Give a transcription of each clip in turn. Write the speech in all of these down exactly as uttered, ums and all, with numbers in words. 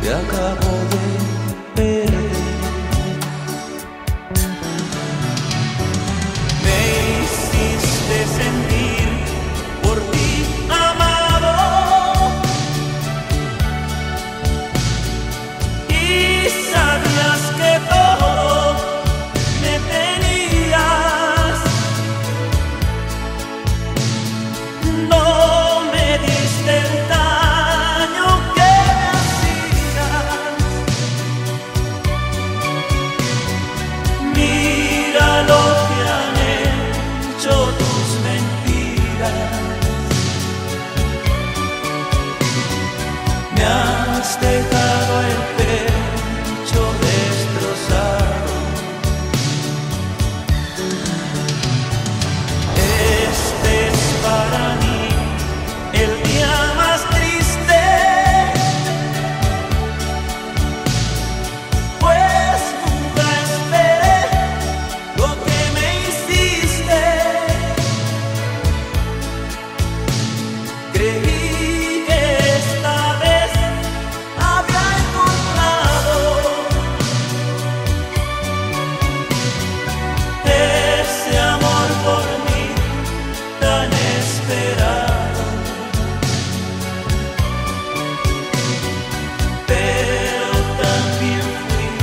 te acabo de perder. Me hiciste sentir por ti amado y sabías que todo me tenías. No me diste el daño que me hacías. Mira lo que han hecho tus mentiras. Me has dejado el pecho destrozado. Este es para mí el día más triste, pues nunca esperé lo que me hiciste. Creí que esta vez había encontrado ese amor por mí tan esperado, pero también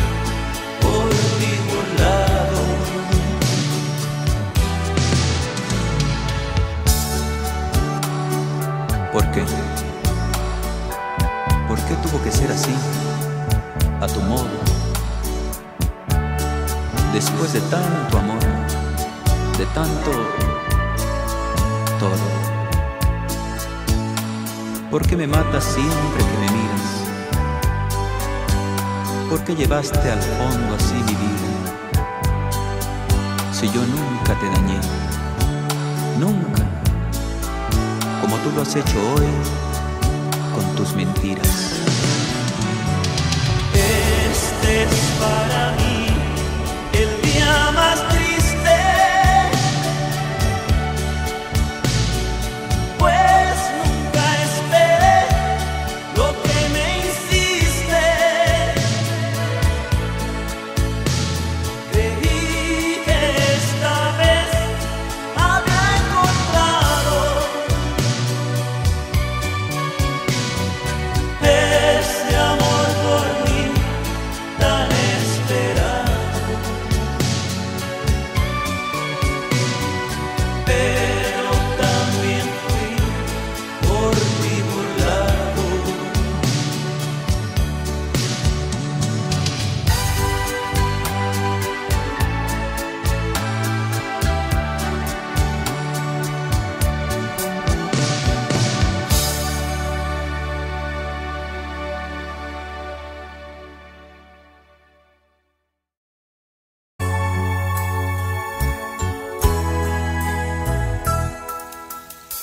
fui por ti burlado. ¿Por qué? ¿Por qué tuvo que ser así, a tu modo, después de tanto amor, de tanto todo? ¿Por qué me matas siempre que me miras? ¿Por qué llevaste al fondo así mi vida? Si yo nunca te dañé, nunca, como tú lo has hecho hoy con tus mentiras. Este es para mí el día más triste, pues nunca esperé lo que me hiciste. Creí que esta vez había encontrado ese amor por mí tan esperado, pero también fui por ti burlado.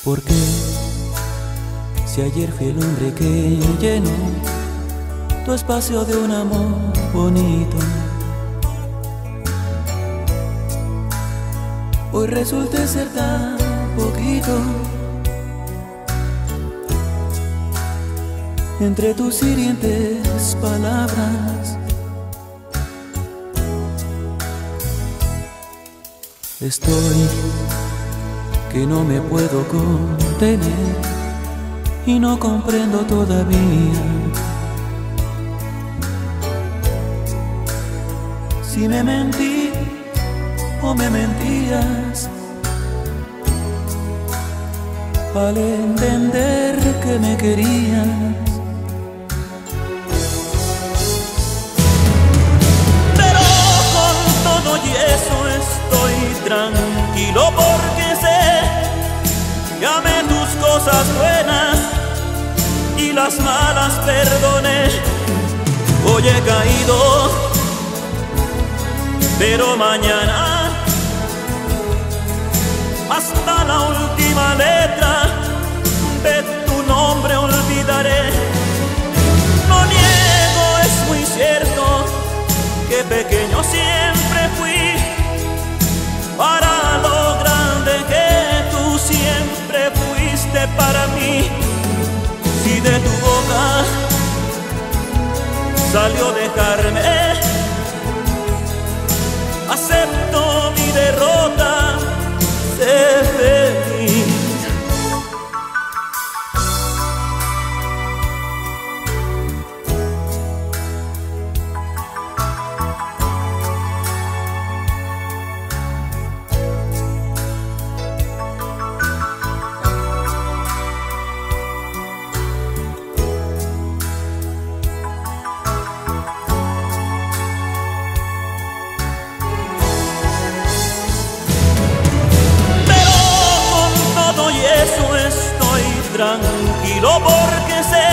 ¿Por qué? Si ayer fui el hombre que llenó tu espacio de un amor bonito, hoy resulta ser tan poquito. Entre tus hirientes palabras estoy que no me puedo contener y no comprendo todavía si me mentí o me mentías al entender que me querías. Pero con todo y eso estoy tranquilo porque sé, llamé tus cosas buenas y las malas perdoné. Hoy he caído, pero mañana hasta la última letra de tu nombre olvidaré. No niego, es muy cierto que pequeño siempre fui para lo grande que siempre fuiste para mí. Si de tu voz salió a dejarme. Acepto mi derrota, sé feliz. Tranquilo porque sé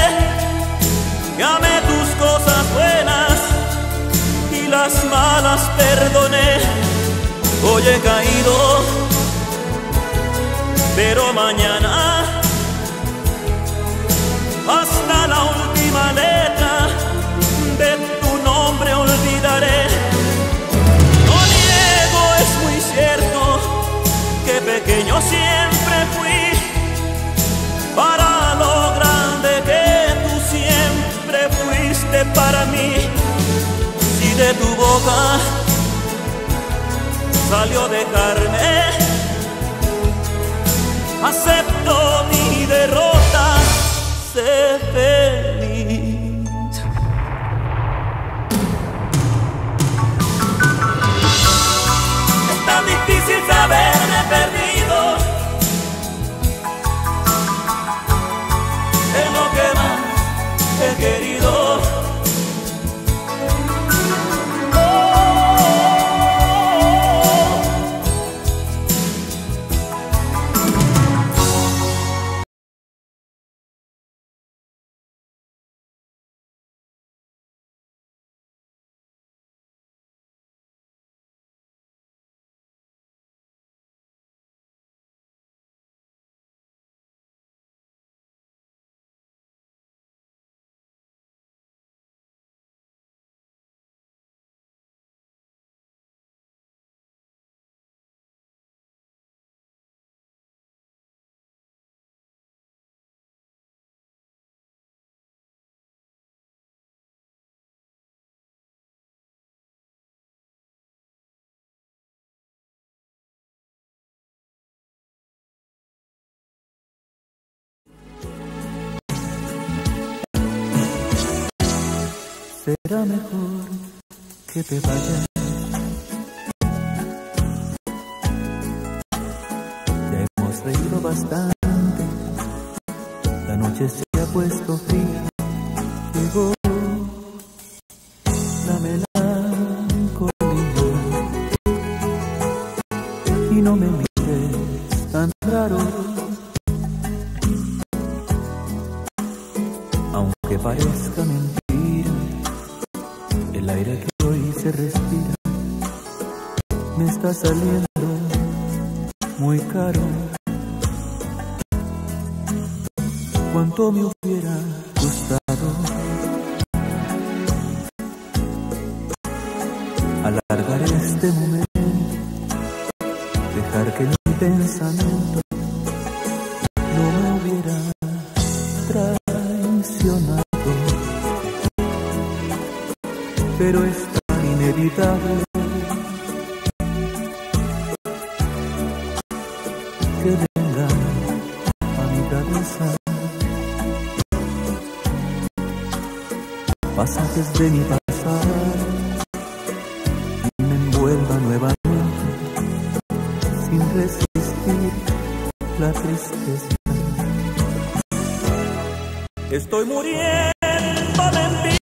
que amé tus cosas buenas y las malas perdoné. Hoy he caído, pero mañana hasta la última letra de tu nombre olvidaré. No niego, es muy cierto que pequeño siempre fui, para lo grande que tú siempre fuiste para mí. Si de tu boca salió dejarme, acepto mi derrota, sé feliz. Es tan difícil saberme perdido. He querido, será mejor que te vayas. Ya hemos reído bastante, la noche se ha puesto fría. Llegó la melancolía y no me mires tan raro, aunque parezca mentira. El aire que hoy se respira me está saliendo muy caro. Cuánto me hubiera gustado alargar este momento, dejar que mi pensamiento no me hubiera traicionado. Pero es tan inevitable que venga a mi cabeza pasajes de mi pasado y me envuelva nuevamente sin resistir la tristeza. Estoy muriendo de envidia,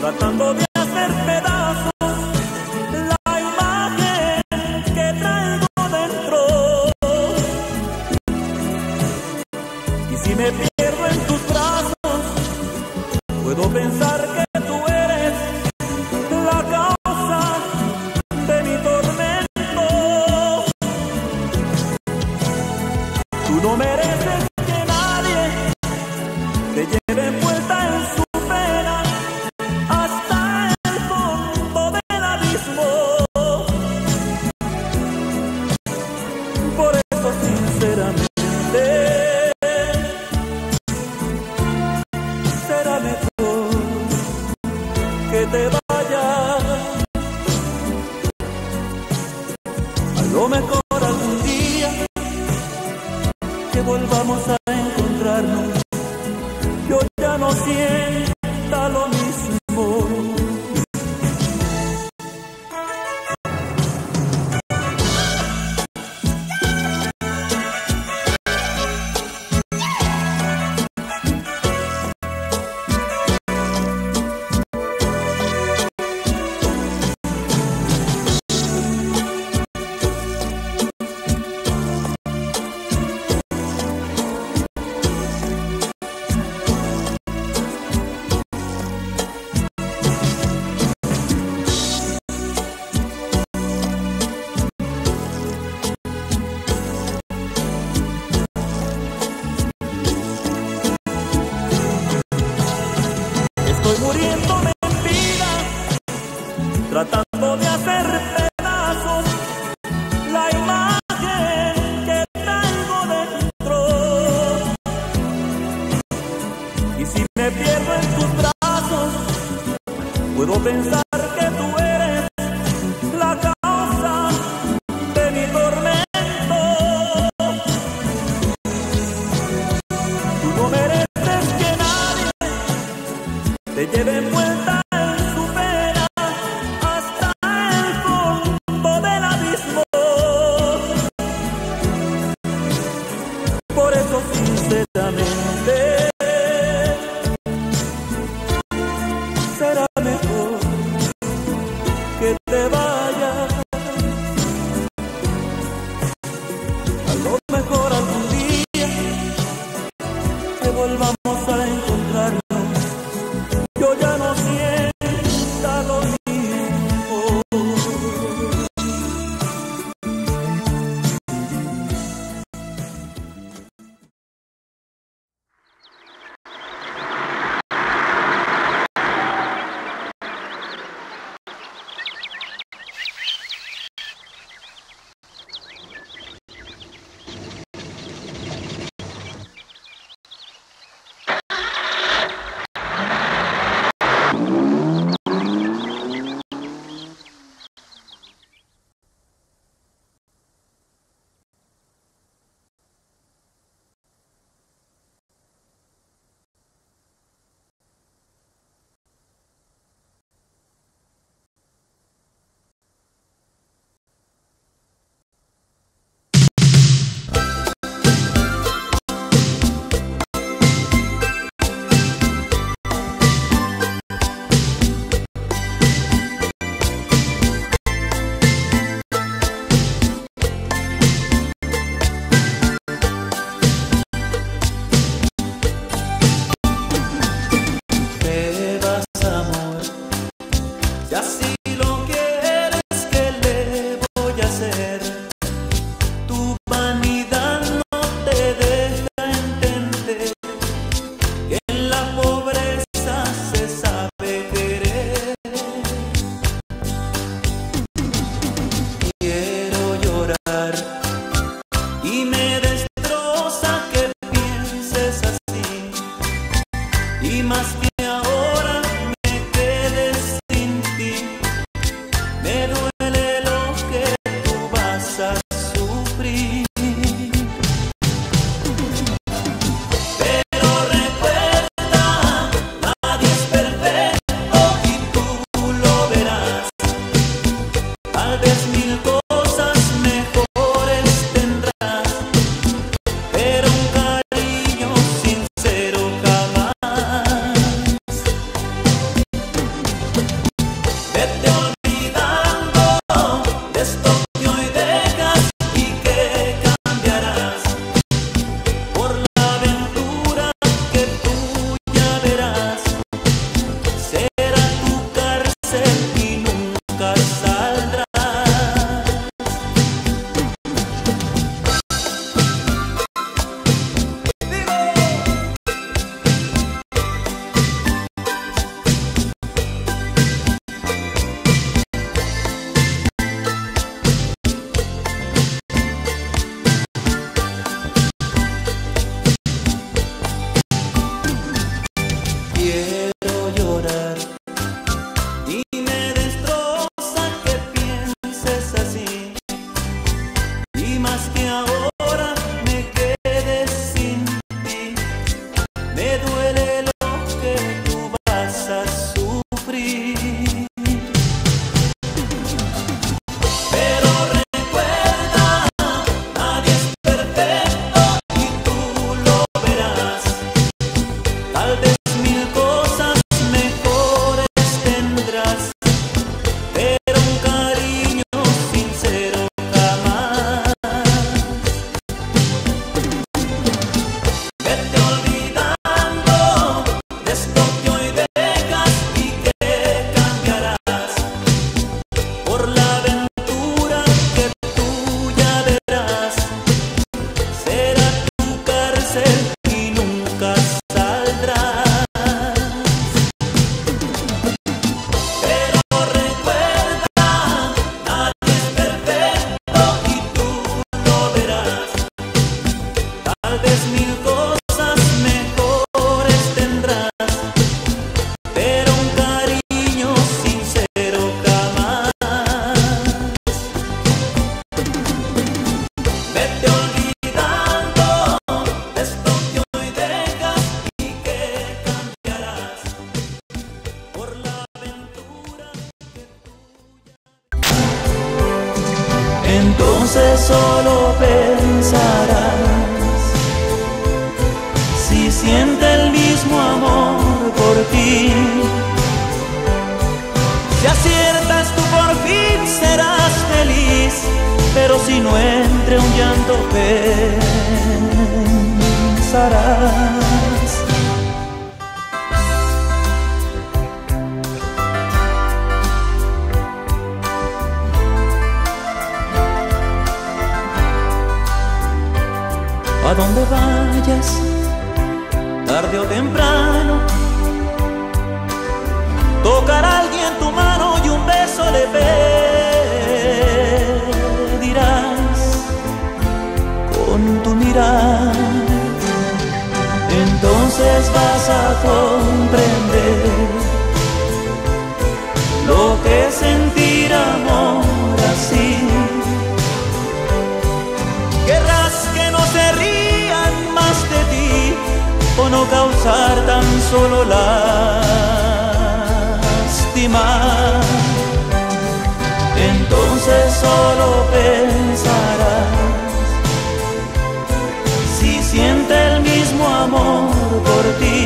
tratando de hacer pedazos la imagen que traigo dentro. Y si me pierdo en tus brazos, puedo pensar que tú eres la causa de mi tormento. Tú no mereces que nadie te lleve envuelta en su pena. Hasta el fondo. Lo mejor algún día que volvamos a encontrarnos. Yo ya no sienta lo mismo. Muriéndome en vida, tratando de hacer pedazos la imagen que traigo dentro. Y si me pierdo en tus brazos, puedo pensar que tú eres la causa de mi tormento. Tú no mereces que nadie te lleve envuelta en su pena hasta el fondo del abismo. Por eso sinceramente será mejor que te vayas. A lo mejor algún día que volvamos a encontrarnos. entonces solo pensarás si siente el mismo amor por ti. Si aciertas tú por fin serás feliz, pero si no entre un llanto pensarás. A donde vayas, tarde o temprano, tocará alguien tu mano y un beso le pedirás con tu mirar. Entonces vas a comprender lo que es sentir amor así. O no causar tan solo lástima, entonces solo pensarás si siente el mismo amor por ti.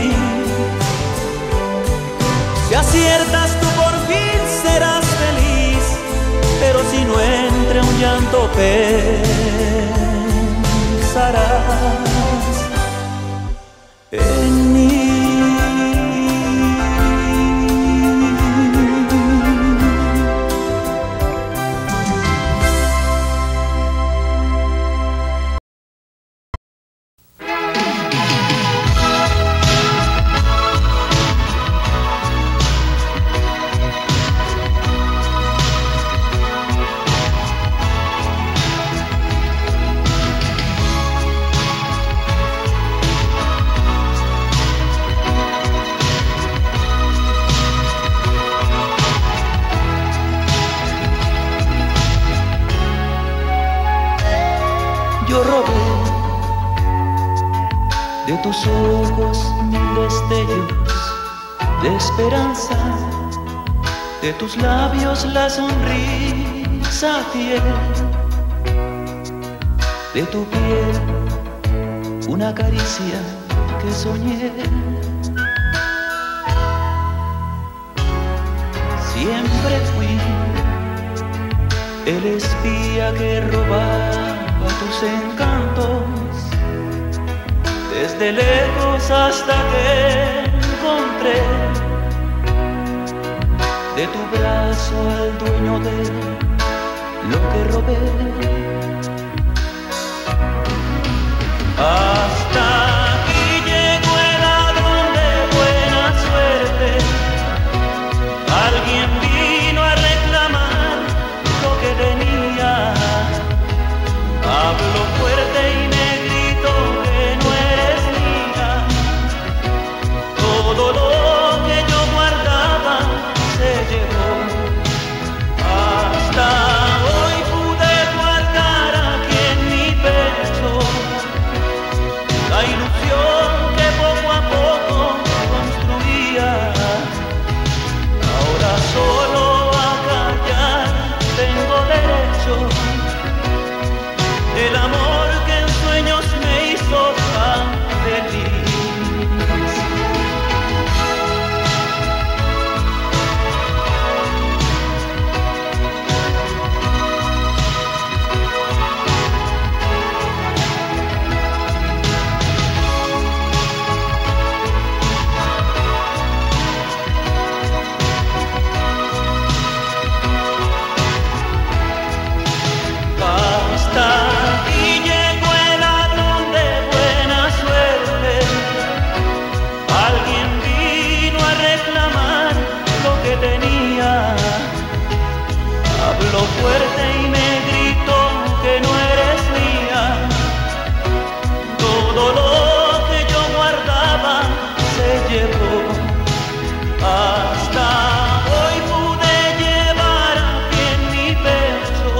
Si aciertas tú por fin serás feliz, pero si no entre un llanto pensarás en mí. Yo robé de tus ojos mil destellos de esperanza, de tus labios la sonrisa fiel, de tu piel una caricia que soñé. Siempre fui el espía que robaba tus encantos, desde lejos hasta que encontré de tu brazo al dueño de lo que robé. Hasta aquí llegó el ladrón de buena suerte, alguien vino a reclamar lo que tenía. Hablo fuerte y me grito que no eres mía. Todo lo que yo guardaba se llevó. Hasta hoy pude guardar aquí en mi pecho la ilusión que poco a poco construía. Ahora solo a callar tengo derecho. El amor que en sueños me hizo tan feliz. Basta. Hablo fuerte y me grito que no eres mía. Todo lo que yo guardaba se llevó. Hasta hoy pude llevar aquí en mi pecho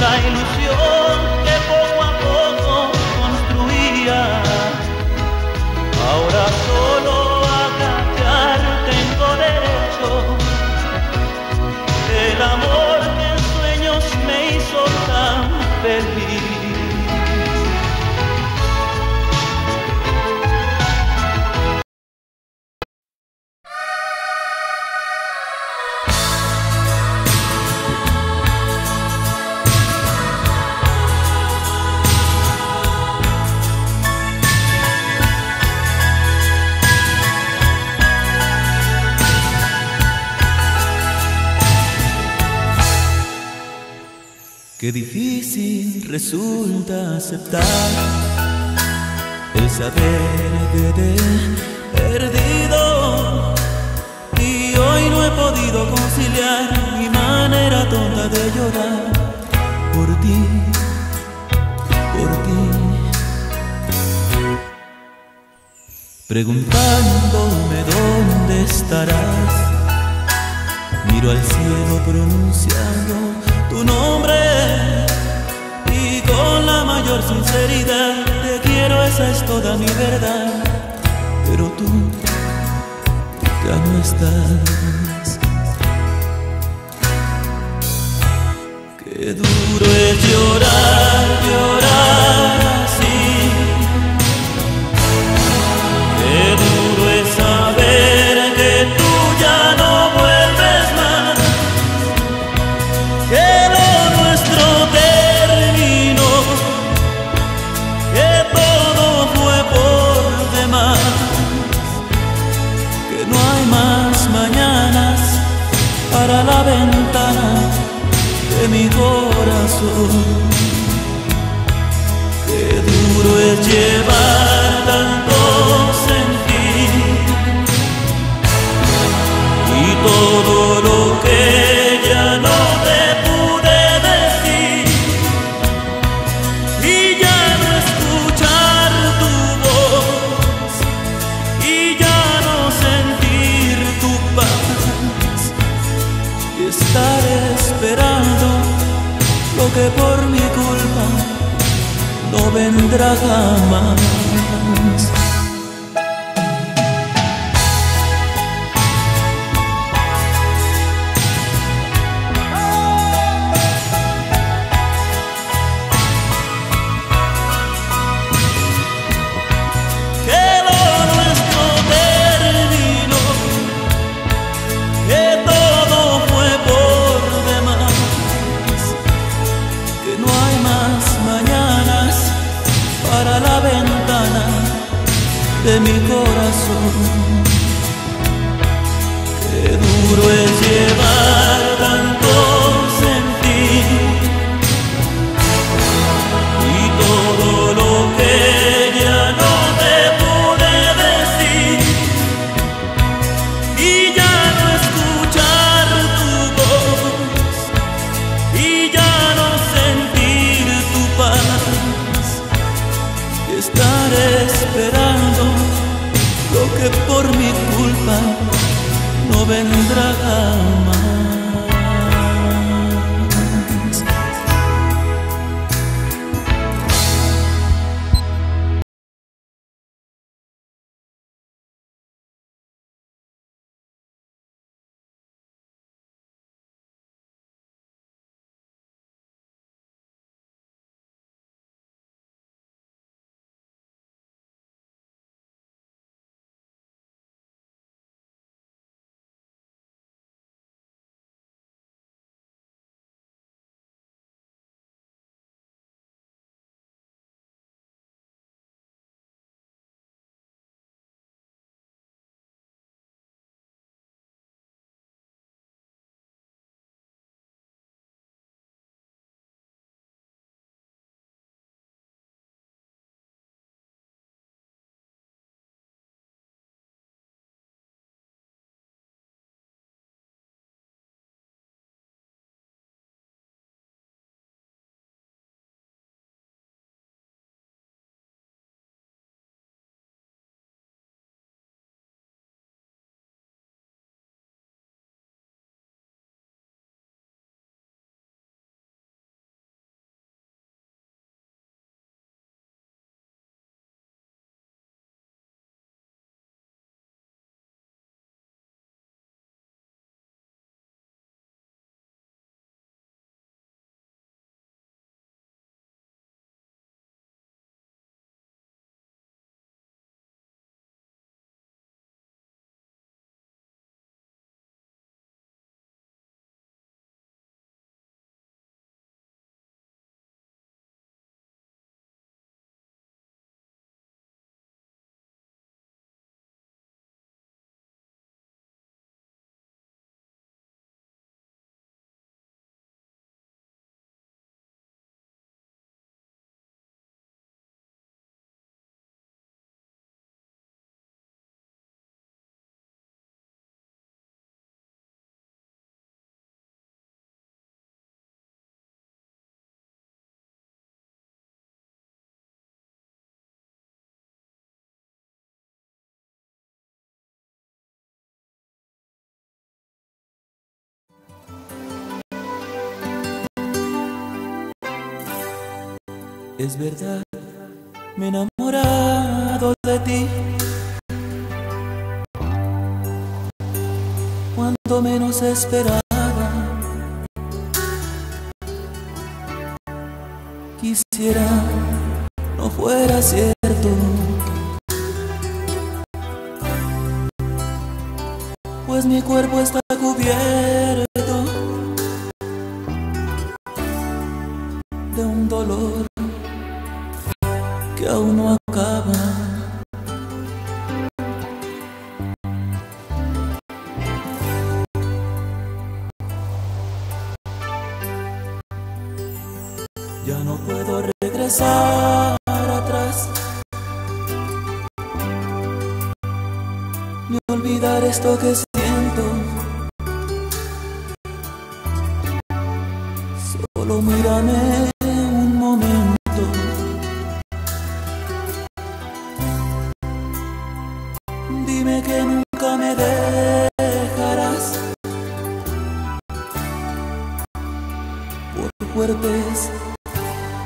la ilusión que poco a poco construía. Ahora solo a callar tengo derecho. El amor que en sueños me hizo Qué difícil resulta aceptar el saber que te he perdido, y hoy no he podido conciliar mi manera tonta de llorar por ti, por ti, preguntándome dónde estarás. Miro al cielo pronunciando tu nombre y con la mayor sinceridad te quiero, esa es toda mi verdad. Pero tú ya no estás. Qué duro es llorar, llorar así. Qué duro es saber que tú ya no vuelves más, que lo nuestro terminó, que todo fue por demás, que no hay más mañanas para la ventana de mi corazón. Qué duro es llevar tanto sentir y todo lo que ya no te pude decir, y ya no escuchar tu voz, y ya no sentir tu paz, y estar esperando lo que por mi culpa no vendrá jamás. De mi corazón. Qué duro es llevar tanto sentir y todo lo que ya no te pude decir, y ya no escuchar tu voz, y ya no sentir tu paz, y estar esperando lo que por mi culpa no vendrá jamás. Es verdad, me he enamorado de ti. Cuando menos esperaba, quisiera no fuera cierto. Pues mi cuerpo está cubierto de un dolor que aún no acaba. Ya no puedo regresar atrás ni olvidar esto que siento. Solo mírame un momento. Dime que nunca me dejarás por fuertes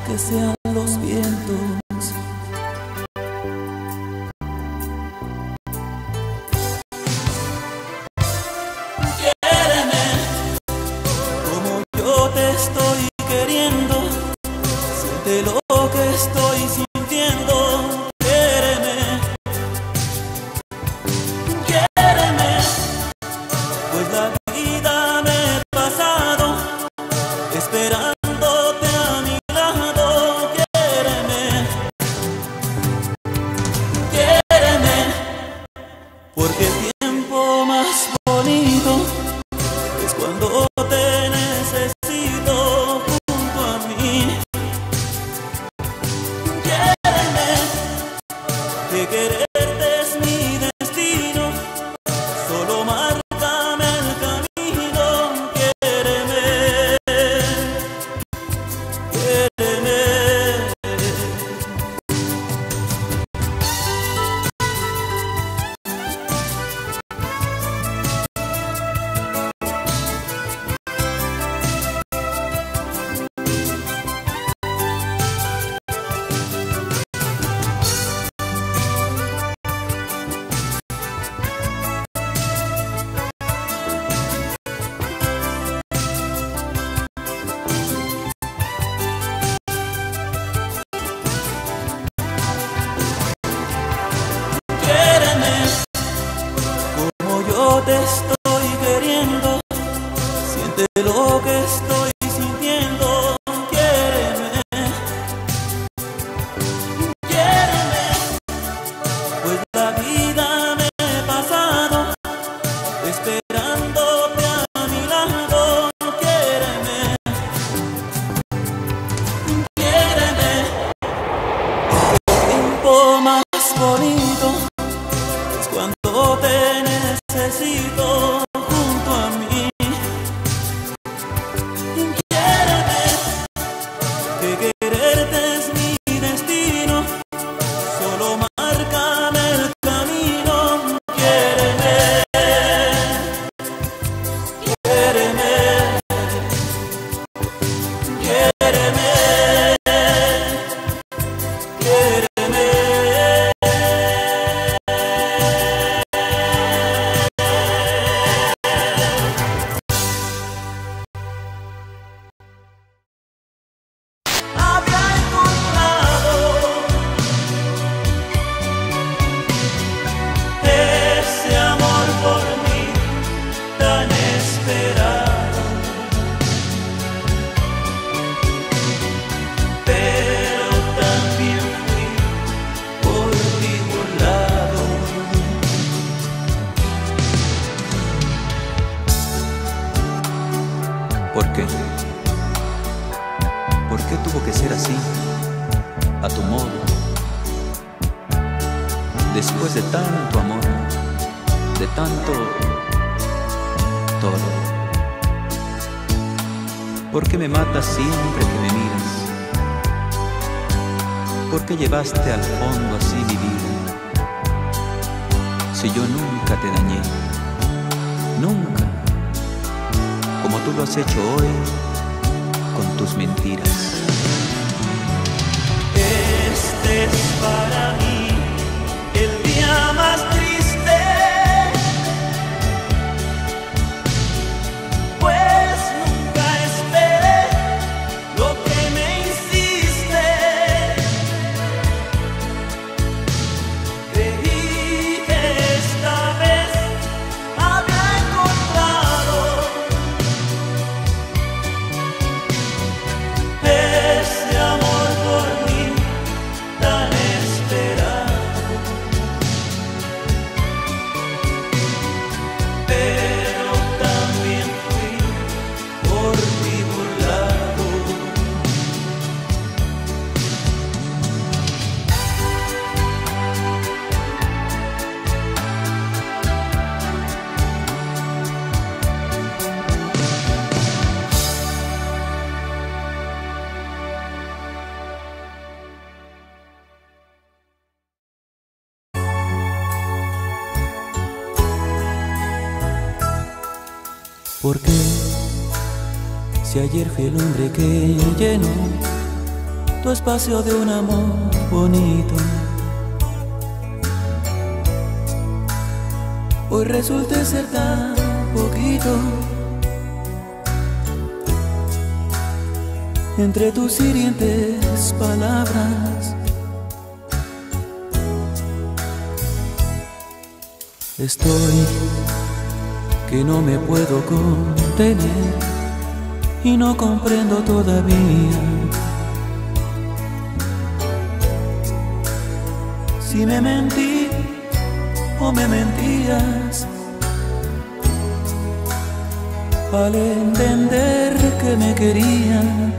que sean los vientos. Quiéreme como yo te estoy queriendo, siente lo que estoy sintiendo. Quiéreme, quiéreme, pues la vida me he pasado esperando. Porque el tiempo más bonito es cuando te necesito junto a mí. Quiéreme, que quererte es mi destino, solo márcame el camino. Quiéreme, quiéreme. Te estoy queriendo, siente lo que estoy sintiendo. Quiéreme, quiéreme, pues la vida me he pasado esperándote a mi lado. Quiéreme, quiéreme, el tiempo más bonito es cuando te necesito junto a mí. Quiéreme, que quererte es mi destino, solo márcame el camino. Quiéreme, quiéreme, quiéreme, quiéreme. ¿Por qué? ¿Por qué tuvo que ser así, a tu modo? Después de tanto amor, de tanto todo. ¿Por qué me matas siempre que me miras? ¿Por qué llevaste al fondo así mi vida? Si yo nunca te dañé, nunca. Como tú lo has hecho hoy, con tus mentiras. ¿Por qué? Si ayer fui el hombre que llenó tu espacio de un amor bonito, hoy resulta ser tan poquito. Entre tus hirientes palabras estoy que no me puedo contener y no comprendo todavía si me mentí o me mentías al entender que me querías.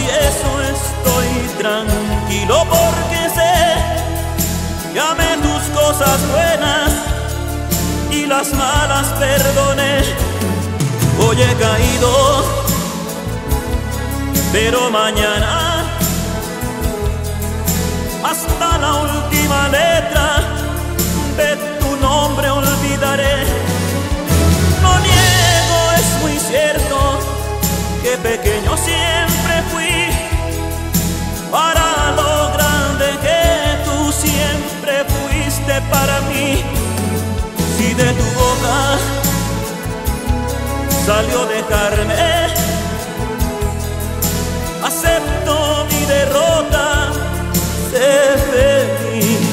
Y eso estoy tranquilo porque sé que amé tus cosas buenas y las malas perdoné. Hoy he caído, pero mañana hasta la última letra de tu nombre olvidaré. No niego, es muy cierto que pequeño siempre fui para lo grande que tú siempre fuiste para mí. Si de tu boca salió dejarme, acepto mi derrota, sé feliz.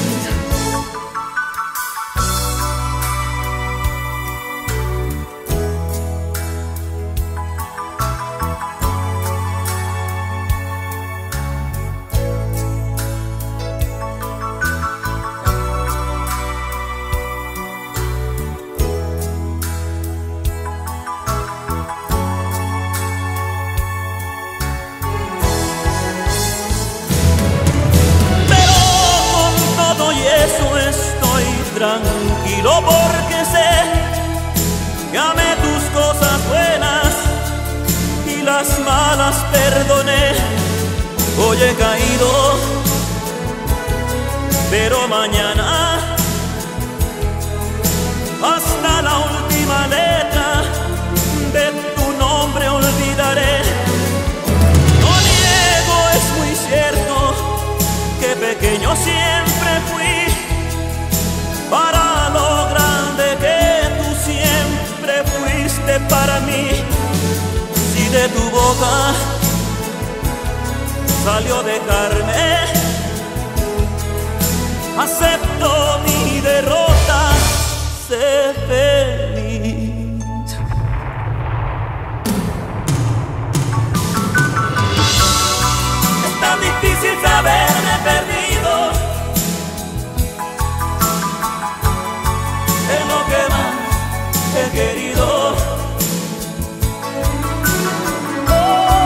Tranquilo porque sé que amé tus cosas buenas y las malas perdoné. Hoy he caído, pero mañana hasta la última letra de tu nombre olvidaré. No niego, es muy cierto que pequeño siempre fui para lo grande que tú siempre fuiste para mí. Si de tu boca salió dejarme, acepto mi derrota, sé feliz. Es tan difícil saberme perdido. Es lo que más he querido. Oh, oh, oh.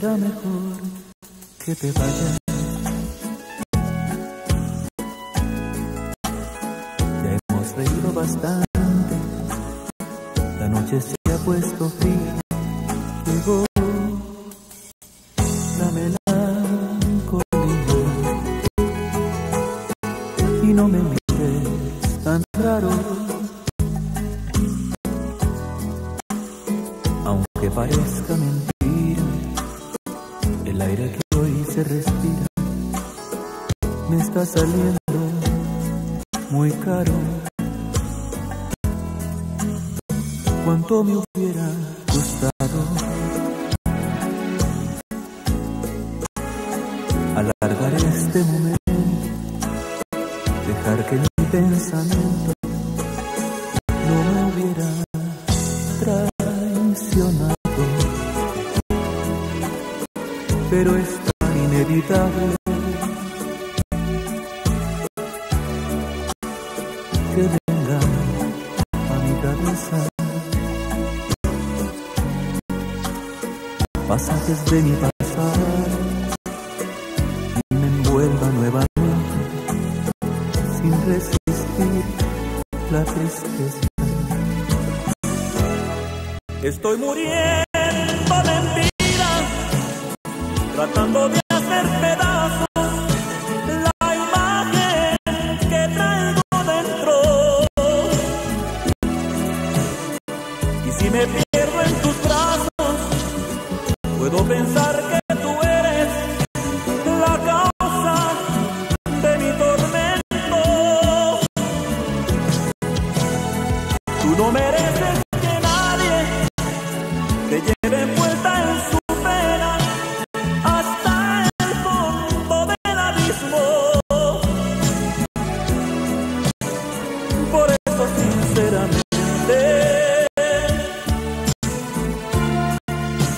Será mejor que te vayas. Ya hemos reído bastante, la noche se ha puesto fría. Llegó la melancolía y no me mires tan raro, aunque parezca mentira. El aire que hoy se respira me está saliendo muy caro. Cuánto me hubiera gustado alargar este momento, dejar que mi pensamiento no me hubiera traicionado. Pero es tan inevitable que venga a mi cabeza pasajes de mi pasado y me envuelva nuevamente sin resistir la tristeza. Estoy muriendo de ti, tratando de hacer pedazos la imagen que traigo dentro. Y si me pierdo en tus brazos, puedo pensar que tú eres la causa de mi tormento. Tú no mereces que nadie te lleve envuelta en su pena.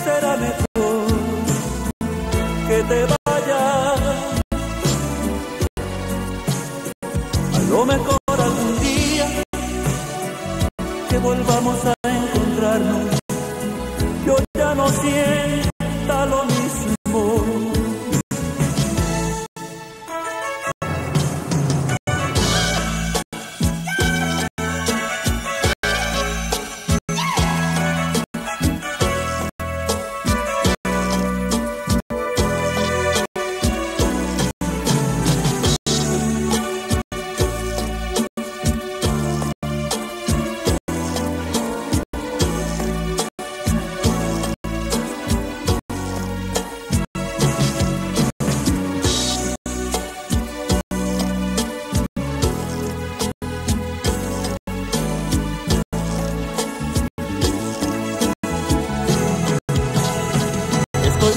Será mejor que te vayas. A lo mejor algún día que volvamos a encontrarnos, yo ya no sienta lo mismo.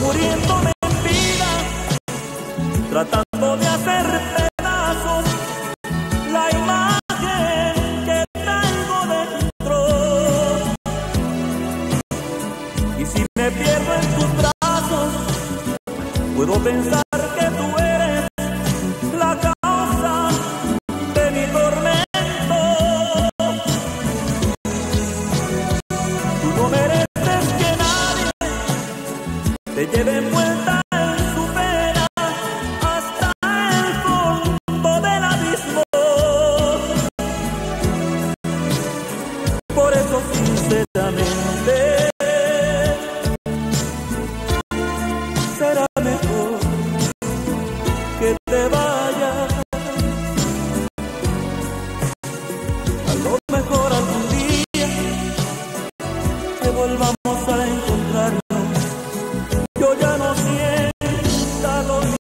Muriéndome en vida, tratando de hacer pedazos la imagen que traigo dentro. Y si me pierdo en tus brazos, puedo pensar que tú eres la causa de mi tormento. Tú no mereces que nadie te lleve envuelta en su pena hasta el fondo del abismo. Por eso sinceramente será mejor que te vayas. A lo mejor algún día que volvamos a encontrarnos, yo ya no sienta lo mismo.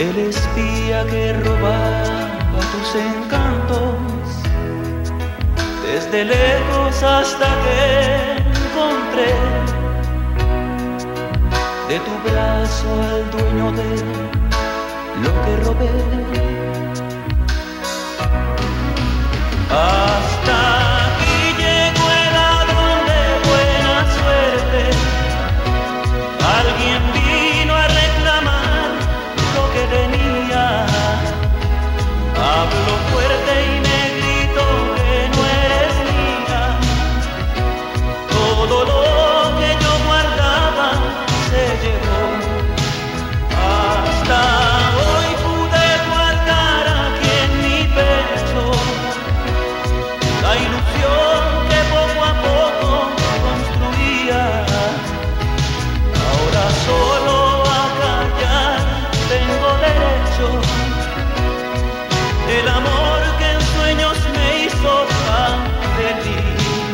el espía que robaba tus encantos, desde lejos hasta que encontré, de tu brazo al dueño de lo que robé. Hasta alguien vino a reclamar lo que tenía. Habló fuerte y me gritó que no eres mía. Todo lo que yo guardaba se llevó. Hasta hoy pude guardar aquí en mi pecho la ilusión que poco a poco construía. Solo a callar tengo derecho. El amor que en sueños me hizo tan feliz. Y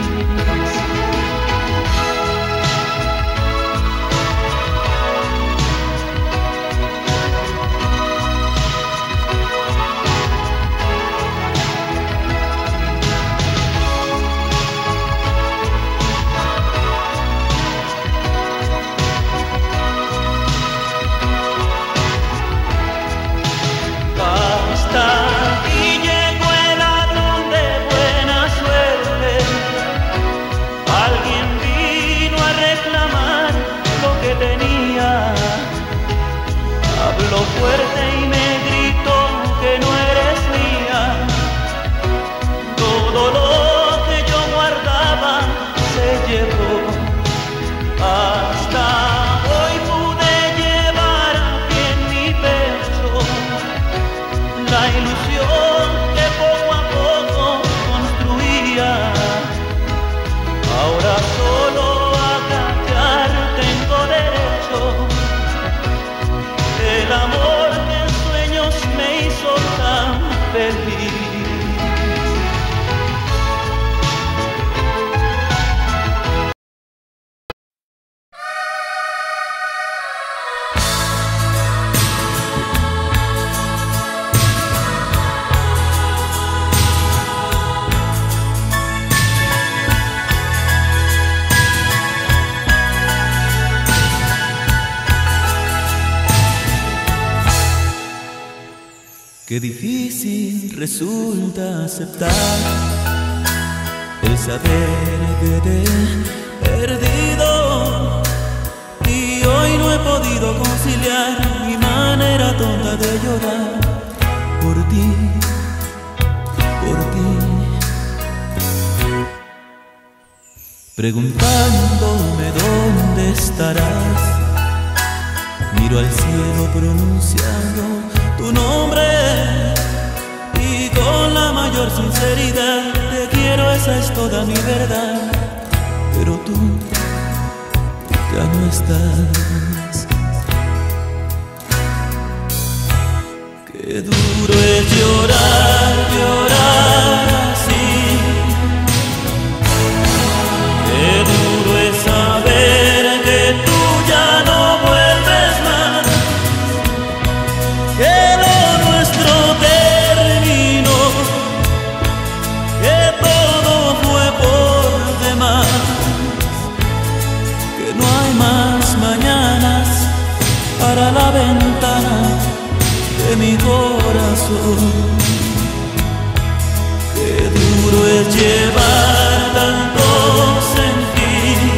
llegó el ladrón de buena suerte. Alguien vino a reclamar lo que tenía. Habló fuerte y me gritó que no eres mía. Todo lo que yo guardaba se llevó. Hasta la ilusión que poco a poco construía, ahora solo a callar tengo derecho. El amor que en sueños me hizo tan feliz. Qué difícil resulta aceptar el saber que te he perdido, y hoy no he podido conciliar mi manera tonta de llorar por ti, por ti, preguntándome dónde estarás. Miro al cielo pronunciando tu nombre y con la mayor sinceridad te quiero, esa es toda mi verdad. Pero tú ya no estás. Qué duro es llorar, llorar así. Qué duro es saber que tú ya no vuelves más. Qué para la ventana de mi corazón. Qué duro es llevar tanto sentir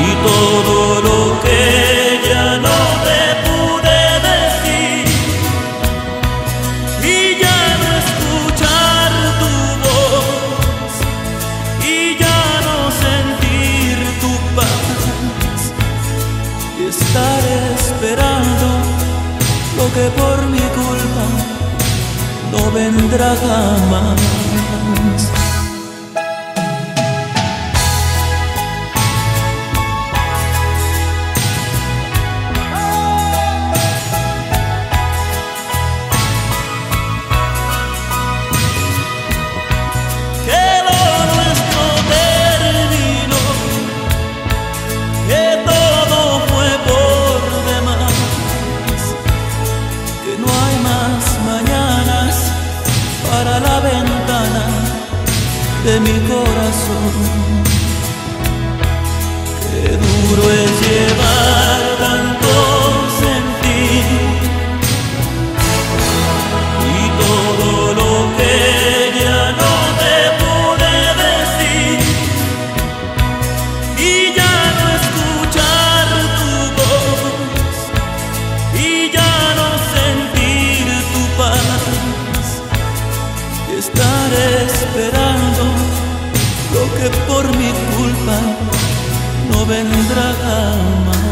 y todo lo que ya no te pude decir, y ya no escuchar tu voz, y ya no sentir tu paz. Estar esperando lo que por mi culpa no vendrá jamás. de mi corazón. Qué duro es llevar tantos en ti y todo lo que ya no te pude decir, y ya no escuchar tu voz, y ya no sentir tu paz, y estar esperando lo que por mi culpa no vendrá jamás.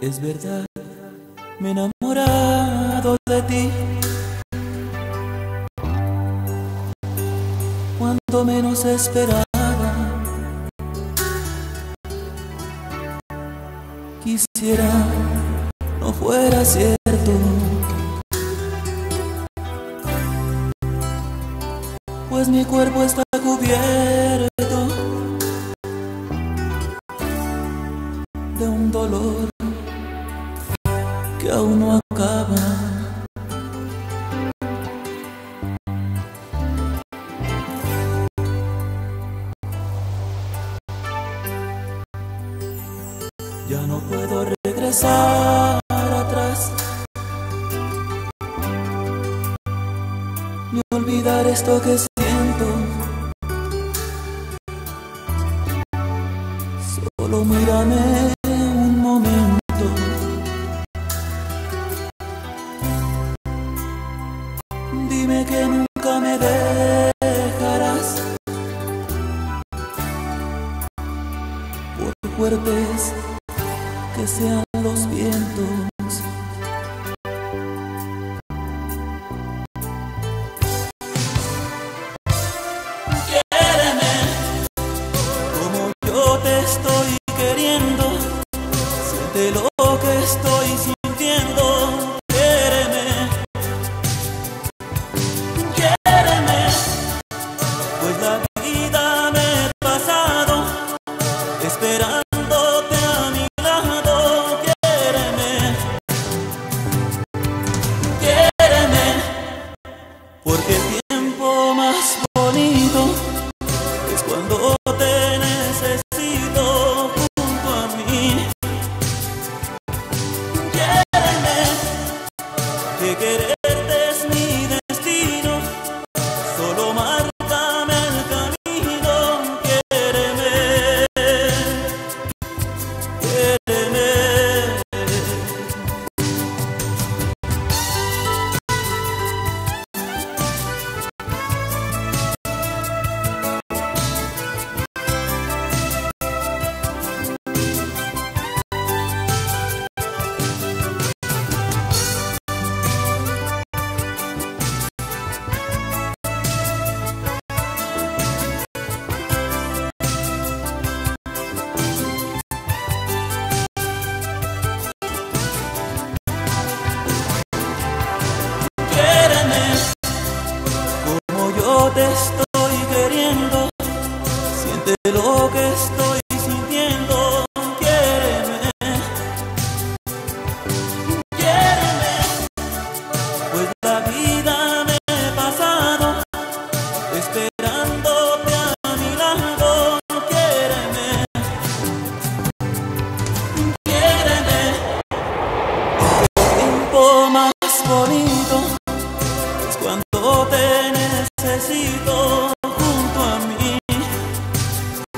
Es verdad, me he enamorado de ti. Cuando menos esperaba, quisiera no fuera cierto. Pues mi cuerpo está cubierto de un dolor que aún no acaba. Ya no puedo regresar atrás ni olvidar esto que siento. Solo mírame un momento. Dime que nunca me dejarás por fuertes que sean los vientos. Quiéreme como yo te estoy queriendo, siente lo que estoy sintiendo. Porque el tiempo más bonito es cuando te necesito junto a mí. Quiéreme, que quererte es mi destino, solo márcame el camino. Quiéreme, quiéreme. Te estoy queriendo, siente lo que estoy sintiendo. Quiéreme, quiéreme, pues la vida me he pasado esperándote a mi lado. Quiéreme, quiéreme, el tiempo más bonito es cuando te necesito junto a mí.